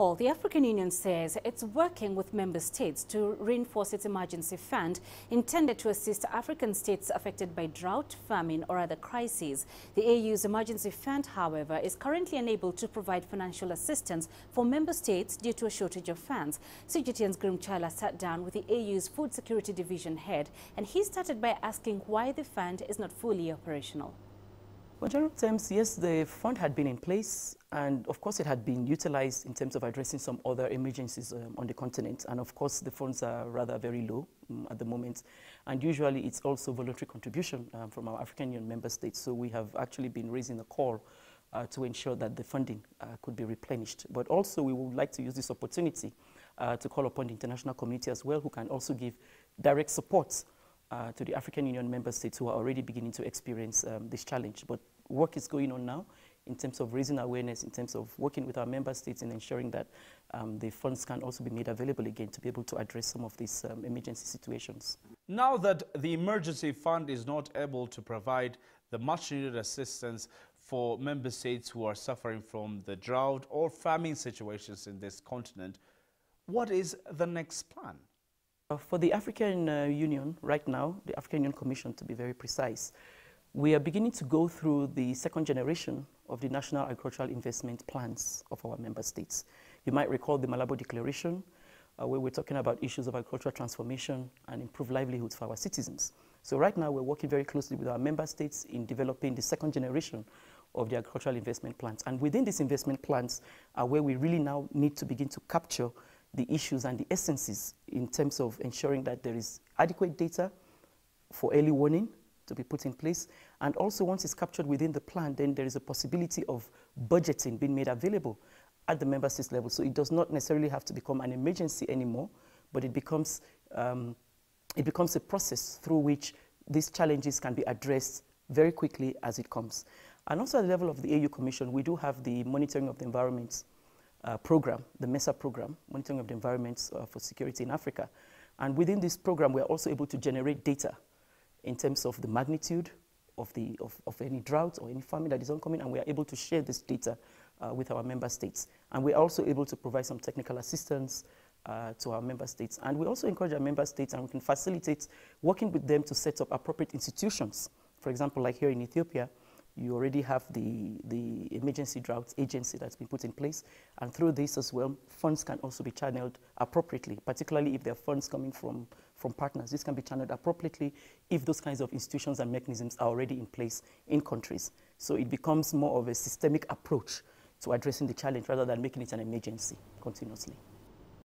Well, the African Union says it's working with member states to reinforce its emergency fund intended to assist African states affected by drought, famine or other crises. The AU's emergency fund, however, is currently unable to provide financial assistance for member states due to a shortage of funds. CGTN's Girum Chala sat down with the AU's Food Security Division head, and he started by asking why the fund is not fully operational. Well, general terms, yes, the fund had been in place, and of course it had been utilized in terms of addressing some other emergencies on the continent. And of course the funds are rather very low at the moment, and usually it's also voluntary contribution from our African Union member states. So we have actually been raising a call to ensure that the funding could be replenished. But also we would like to use this opportunity to call upon the international community as well, who can also give direct support to the African Union member states who are already beginning to experience this challenge. But work is going on now in terms of raising awareness, in terms of working with our member states and ensuring that the funds can also be made available again to be able to address some of these emergency situations. Now that the emergency fund is not able to provide the much needed assistance for member states who are suffering from the drought or famine situations in this continent, what is the next plan? For the African Union right now, the African Union Commission to be very precise, we are beginning to go through the second generation of the National Agricultural Investment Plans of our member states. You might recall the Malabo Declaration, where we're talking about issues of agricultural transformation and improved livelihoods for our citizens. So right now we're working very closely with our member states in developing the second generation of the agricultural investment plans. And within these investment plans are where we really now need to begin to capture the issues and the essences in terms of ensuring that there is adequate data for early warning to be put in place. And also once it's captured within the plan, then there is a possibility of budgeting being made available at the member states level. So it does not necessarily have to become an emergency anymore, but it becomes a process through which these challenges can be addressed very quickly as it comes. And also at the level of the AU Commission, we do have the monitoring of the environment program, the MESA program, monitoring of the environment for security in Africa. And within this program, we are also able to generate data in terms of the magnitude of any drought or any famine that is oncoming, and we are able to share this data with our member states. And we are also able to provide some technical assistance to our member states. And we also encourage our member states, and we can facilitate working with them to set up appropriate institutions. For example, like here in Ethiopia, you already have the Emergency Drought Agency that's been put in place. And through this as well, funds can also be channeled appropriately, particularly if there are funds coming from partners. This can be channeled appropriately if those kinds of institutions and mechanisms are already in place in countries. So it becomes more of a systemic approach to addressing the challenge rather than making it an emergency continuously.